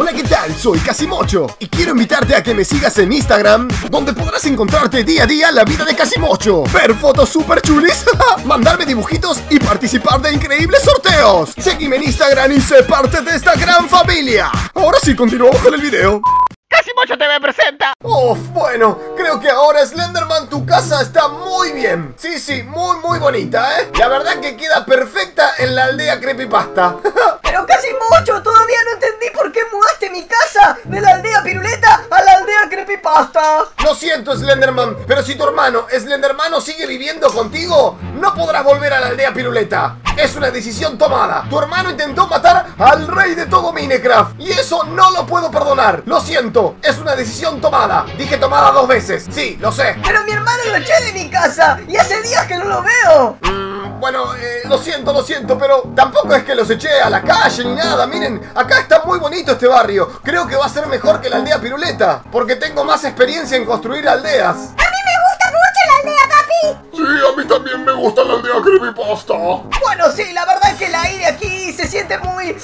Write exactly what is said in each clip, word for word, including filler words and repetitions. Hola, ¿qué tal? Soy Casimocho y quiero invitarte a que me sigas en Instagram, donde podrás encontrarte día a día la vida de Casimocho, ver fotos super chulis, mandarme dibujitos y participar de increíbles sorteos. Seguime en Instagram y sé parte de esta gran familia. Ahora sí, continuamos con el video. Casimocho T V presenta. Uf, bueno, creo que ahora Slenderman, tu casa está muy bien. Sí, sí, muy muy bonita, ¿eh? La verdad que queda perfecta en la aldea creepypasta. Pero Casimocho, todavía no entendí por qué mudaste mi casa de la aldea piruleta a la aldea creepypasta. Lo siento, Slenderman, pero si tu hermano, Slendermano, sigue viviendo contigo, no podrás volver a la aldea piruleta. Es una decisión tomada. Tu hermano intentó matar al rey de todo Minecraft y eso no lo puedo perdonar. Lo siento, es una decisión tomada. Dije tomada dos veces, sí, lo sé. Pero mi hermano lo eché de mi casa y hace días que no lo veo. Mm, bueno, eh, lo siento, lo siento, pero tampoco es que los eché a la calle ni nada. Miren, acá está muy bonito este barrio. Creo que va a ser mejor que la aldea piruleta, porque tengo más experiencia en construir aldeas. A mí me gusta mucho la aldea, papi. Sí, a mí también me gusta la aldea creepypasta. Bueno, sí, la verdad es que el aire aquí se siente muy,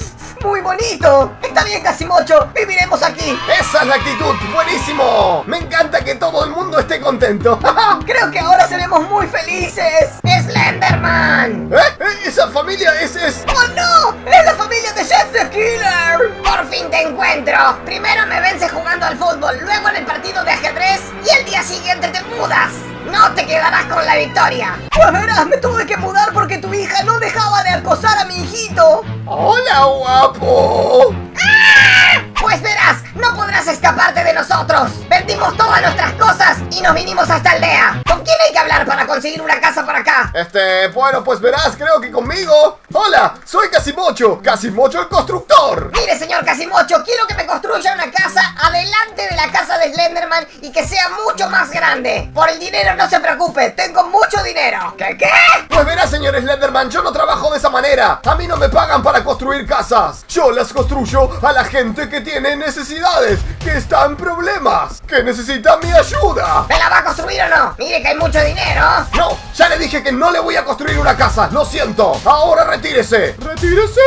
muy bonito. Está bien, Casimocho, viviremos aquí. Esa es la actitud, buenísimo. Me encanta que todo el mundo esté contento. Creo que ahora seremos muy felices. ¡Slenderman! ¿Eh? Esa familia es... es... ¡Oh, no! ¡Es la familia de Jeff the Killer! ¡Por fin te encuentro! Primero me vences jugando al fútbol, luego en el partido de ajedrez y el día siguiente te mudas. ¡No te quedarás con la victoria! Pues verás, me tuve que mudar porque tu hija no dejaba de acosar a mi hijito. ¡Hola, guapo! ¡Ah! Pues verás, no podrás escaparte de nosotros. Vendimos todas nuestras cosas y nos vinimos a esta aldea. ¿Con quién hay que hablar para conseguir una casa para acá? Este, bueno, pues verás, creo que conmigo. Hola, soy Casimocho, Casimocho el constructor. Mire, señor Casimocho, quiero que me construya una casa adelante de la casa de Slenderman y que sea mucho más grande. Por el dinero no se preocupe, tengo mucho dinero. ¿Qué, qué? Pues verás, señor Slenderman, yo no trabajo de esa manera. A mí no me pagan para construir casas. Yo las construyo a la gente que tiene necesidades, que está en problemas, que necesita mi ayuda. ¿Me la va a construir o no? Mire que hay mucho dinero. No, ya le dije que no le voy a construir una casa, lo siento. Ahora retírese. ¡Retírese!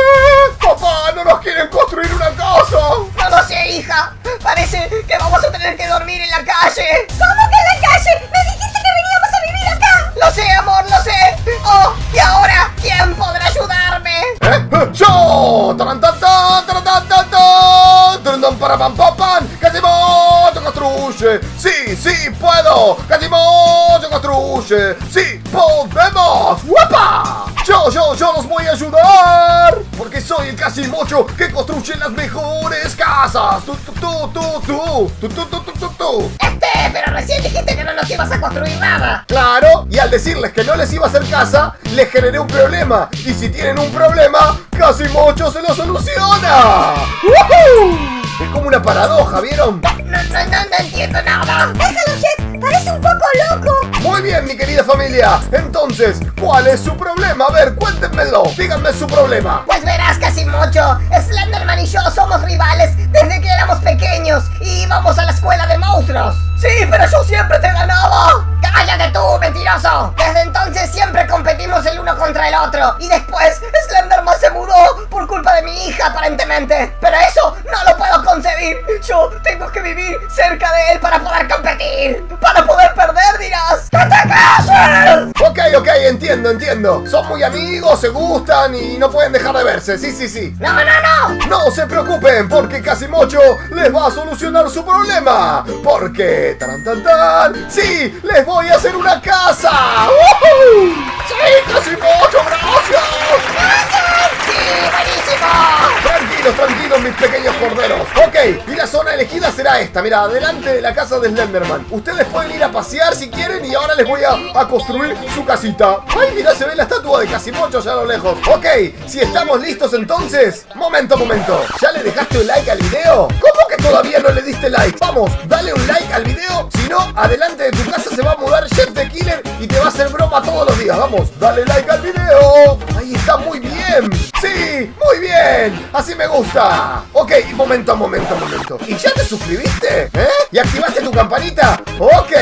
Papá, no nos quieren construir una casa. No lo sé, hija. Parece que vamos a tener que dormir en la calle. ¿Cómo que en la calle? Me dijiste que veníamos a vivir acá. Lo sé, amor, lo sé. Oh, y ahora, ¿quién podrá ayudarme? ¿Eh? ¡Yo! ¡Tan, tan, tan, tan, tan, tan, tan! ¡Tan, para, pam, pam, pam! ¡Casimocho construye! ¡Sí, sí, puedo! ¡Casimocho construye! ¡Sí, podemos! ¡Guapa! Yo, yo, yo los voy a ayudar, porque soy el Casimocho que construye las mejores casas. Tú, tú, tú, tú, tú, tú, tú, tú, tú, tú. Este, pero recién dijiste que no nos ibas a construir nada. Claro, y al decirles que no les iba a hacer casa, les generé un problema. Y si tienen un problema, Casimocho se lo soluciona. ¡Woohoo! Es como una paradoja, ¿vieron? No, no, no, no entiendo nada. Déjalo, Jeff, parece un poco loco. Muy bien, mi querida familia. Entonces, ¿cuál es su problema? A ver, cuéntenmelo, díganme su problema. Pues verás, Casimocho, Slenderman y yo somos rivales desde que éramos pequeños y íbamos a la escuela de monstruos. Sí, pero yo siempre te ganaba. ¡Cállate tú, mentiroso! Desde entonces siempre competimos el uno contra el otro. Y después, Slenderman se mudó por culpa de mi hija, aparentemente. Pero eso no lo puedo concebir. Yo tengo que vivir cerca de él para poder competir. Para poder perder, dirás. ¡No te calles! Ok, ok, entiendo, entiendo. Son muy amigos, se gustan y no pueden dejar de verse. Sí, sí, sí. ¡No, no, no! No se preocupen, porque Casimocho les va a solucionar su problema. Porque... ¡Tan, tan, tan! ¡Sí! ¡Les voy a hacer una casa! ¡Woohoo! ¡Sí, Casimocho, gracias! ¡Gracias! ¡Sí, buenísimo! Tranquilos, tranquilos, mis pequeños corderos. Ok, y la zona elegida será esta. Mira, adelante de la casa de Slenderman. Ustedes pueden ir a pasear si quieren y ahora les voy a, a construir su casita. ¡Ay, mira, se ve la estatua de Casimocho allá a lo lejos! Ok, si estamos listos entonces... ¡Momento, momento! ¿Ya le dejaste un like al video? ¿Cómo que todavía no le diste like? Vamos, dale un like al video, si no, adelante de tu casa se va a mudar Jeff the Killer y te va a hacer broma todos los días. Vamos, dale like al video. Ahí está, muy bien. Sí, muy bien, así me gusta. Ok, momento, momento, momento. ¿Y ya te suscribiste? ¿Eh? ¿Y activaste tu campanita? Ok,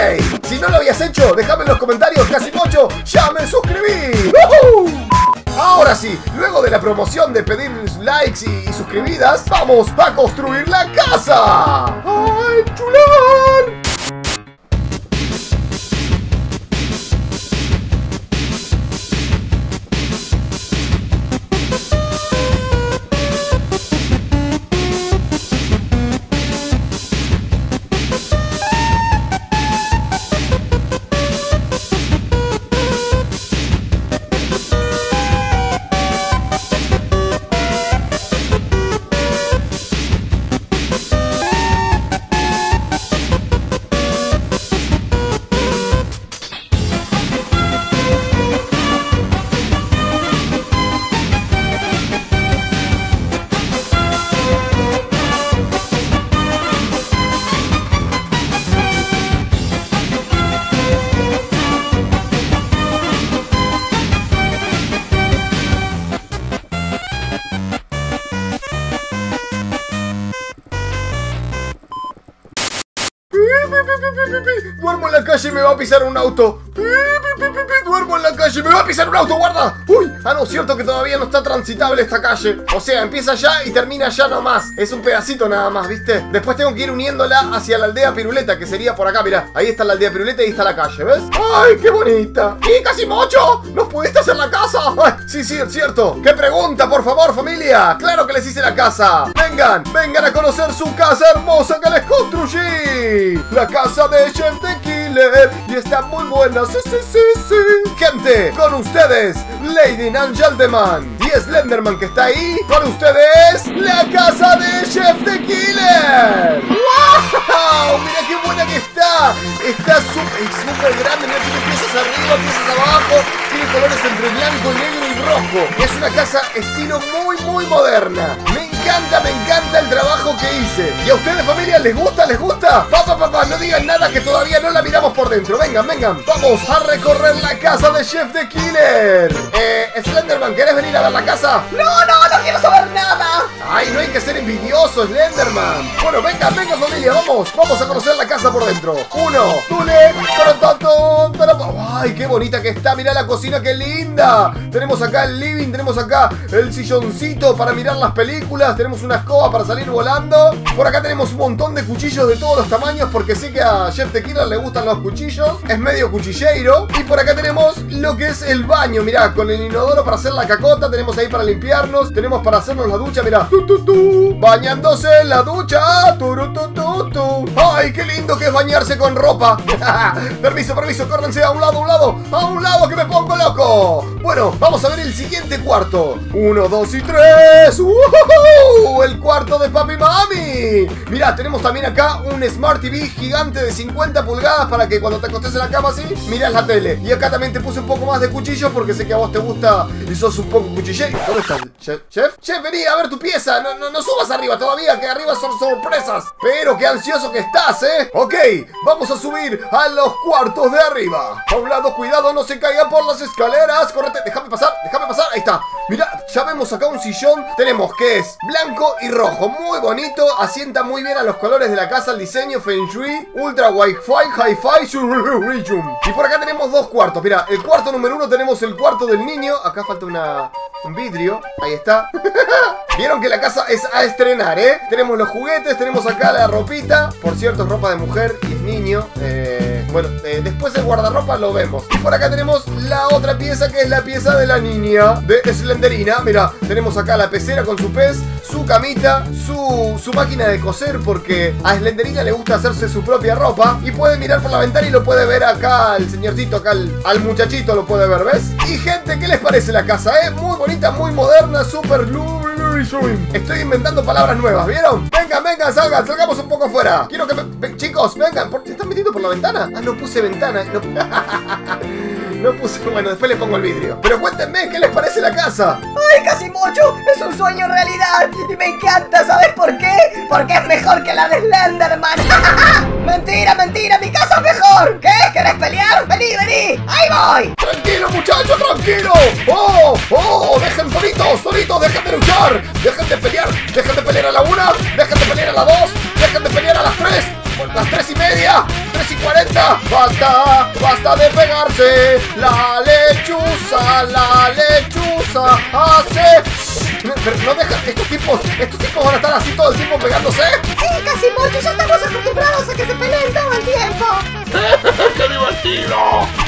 si no lo habías hecho, déjame en los comentarios, Casimocho, ya me suscribí. ¡Woohoo! Ahora sí, luego de la promoción de pedir likes y, y suscribidas, vamos a construir la casa. ¡Ay, chulón! Duermo en la calle y me va a pisar un auto. Duermo en la calle y me va a pisar un auto, guarda. Uy, ah no, cierto que todavía no está transitable esta calle. O sea, empieza allá y termina allá nomás. Es un pedacito nada más, ¿viste? Después tengo que ir uniéndola hacia la aldea Piruleta, que sería por acá, mirá. Ahí está la aldea Piruleta y ahí está la calle, ¿ves? ¡Ay, qué bonita! ¡Y casi mocho! ¡Nos pudiste hacer la casa! ¡Ay, sí, sí, es cierto! ¡Qué pregunta, por favor, familia! ¡Claro que les hice la casa! ¡Vengan! ¡Vengan a conocer su casa hermosa que les construí! ¡La casa de Jeff the Killer! ¡Y está muy buena! ¡Sí, sí, sí, sí! ¡Gente! ¡Con ustedes! Lady Nangel Demand y Slenderman, que está ahí. Con ustedes, la casa de Jeff the Killer. ¡Wow! Mira qué buena que está. Está súper grande. Mira, tiene piezas arriba, piezas abajo. Tiene colores entre blanco, negro y rojo. Es una casa estilo muy, muy moderna. Me encanta, me encanta el trabajo que hice. ¿Y a ustedes, familia, les gusta, les gusta? Papá, papá, no digan nada que todavía no la miramos por dentro. Vengan, vengan. Vamos a recorrer la casa de Jeff the Killer. Eh, Slenderman, ¿querés venir a ver la casa? ¡No, no, no quiero saber nada! ¡Ay, no hay que ser envidioso, Slenderman! Bueno, venga, venga, familia, vamos. Vamos a conocer la casa por dentro. Uno, tule, tarotón, tarotón. ¡Ay, qué bonita que está! Mirá la cocina, qué linda. Tenemos acá el living, tenemos acá el silloncito para mirar las películas. Tenemos una escoba para salir volando. Por acá tenemos un montón de cuchillos de todos los tamaños, porque sé que a Jeff the Killer le gustan los cuchillos. Es medio cuchillero. Y por acá tenemos lo que es el baño, mirá, con el inodoro para hacer la cacota. Tenemos ahí para limpiarnos. Tenemos para hacernos la ducha, mirá. Tu, tu, tu. Bañándose en la ducha. Tu, tu, tu, tu. ¡Ay, qué lindo que es bañarse con ropa! Permiso, permiso, córrense a un lado, a un lado. ¡A un lado que me pongo loco! Bueno, vamos a ver el siguiente cuarto. Uno, dos y tres. ¡Woohoo! El cuarto de papi y mami. Mirá, tenemos también acá un Smart T V gigante de cincuenta pulgadas para que cuando te acostes en la cama así, mirás la tele. Y acá también te puse un poco más de cuchillos porque sé que a vos te gusta y sos un poco cuchillero. ¿Dónde estás, Chef? Chef, Chef, vení a ver tu pieza. No, no, no subas arriba todavía, que arriba son sorpresas. Pero qué ansioso que estás, ¿eh? Ok, vamos a subir a los cuartos de arriba. A un lado, cuidado, no se caiga por las escaleras. Correte, déjame pasar, déjame pasar. Ahí está. Mirá, ya vemos acá un sillón. Tenemos que es blanco y rojo. Muy bonito, asienta muy bien a los colores de la casa, el diseño, Feng Shui, Ultra Wi-Fi, Hi-Fi. Y por acá tenemos dos cuartos. Mirá, el cuarto número uno tenemos el cuarto del niño. Acá falta una... un vidrio, ahí está. Vieron que la casa es a estrenar, ¿eh? Tenemos los juguetes, tenemos acá la ropita. Por cierto, es ropa de mujer y niño. eh, Bueno, eh, después el guardarropa lo vemos. Y por acá tenemos la otra pieza, que es la pieza de la niña, de Slenderina. Mirá, tenemos acá la pecera con su pez, su camita, su, su máquina de coser, porque a Slenderina le gusta hacerse su propia ropa. Y puede mirar por la ventana y lo puede ver acá al señorcito, acá al, al muchachito lo puede ver, ¿ves? Y gente, ¿qué les parece la casa, eh? Muy bonita, muy moderna, super luxury. Estoy inventando palabras nuevas, ¿vieron? Vengan, vengan, salgan, salgamos un poco afuera. Quiero que me... Ven, chicos, vengan, ¿por qué están metiendo por la ventana? Ah, no puse ventana, no... No puse, bueno, después les pongo el vidrio. Pero cuéntenme, ¿qué les parece la casa? ¡Ay, casi mucho! ¡Es un sueño en realidad! ¡Y me encanta! ¿Sabes por qué? Porque es mejor que la de Slenderman. ¡Mentira, mentira! ¡Mi casa es mejor! ¿Qué? ¿Querés pelear? ¡Vení, vení! ¡Ahí voy! ¡Tranquilo, muchacho, tranquilo! ¡Oh, oh! ¡Dejen solitos, solitos! ¡Dejen de luchar! ¡Dejen de pelear! ¡Dejen de pelear a la una! ¡Dejen de pelear a la dos! ¡Dejen de pelear a las tres! ¡Por las tres y media! ¡tres y cuarenta! basta, basta, basta de pegarse. La lechuza, la lechuza hace... Pero no deja, estos tipos, estos tipos van a estar así todo el tiempo pegándose. ¡Eh, casi mucho! Ya estamos acostumbrados a que se peleen todo el tiempo. ¡Qué divertido!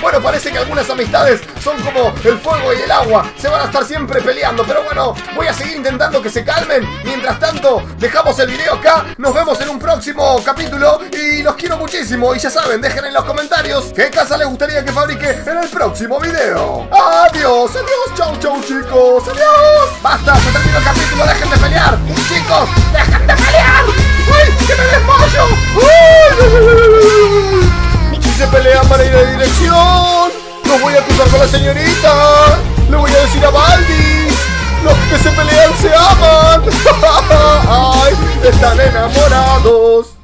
Bueno, parece que algunas amistades son como el fuego y el agua. Se van a estar siempre peleando, pero bueno, voy a seguir intentando que se calmen. Mientras tanto, dejamos el video acá. Nos vemos en un próximo capítulo y los quiero muchísimo. Y ya saben, dejen en los comentarios qué casa les gustaría que fabrique en el próximo video. ¡Adiós! ¡Adiós! ¡Chau, chau, chicos! ¡Adiós! ¡Basta! ¡Se terminó el capítulo! ¡Dejen de pelear! ¡Chicos! ¡Dejen de pelear! ¡Uy! ¡Que me desmayo! ¡Uy! ¡Mickey se pelea para ir a la dirección! ¡Los voy a cruzar con la señorita! ¡Le voy a decir a Baldi! ¡Los que se pelean se aman! ¡Ay! ¡Están enamorados!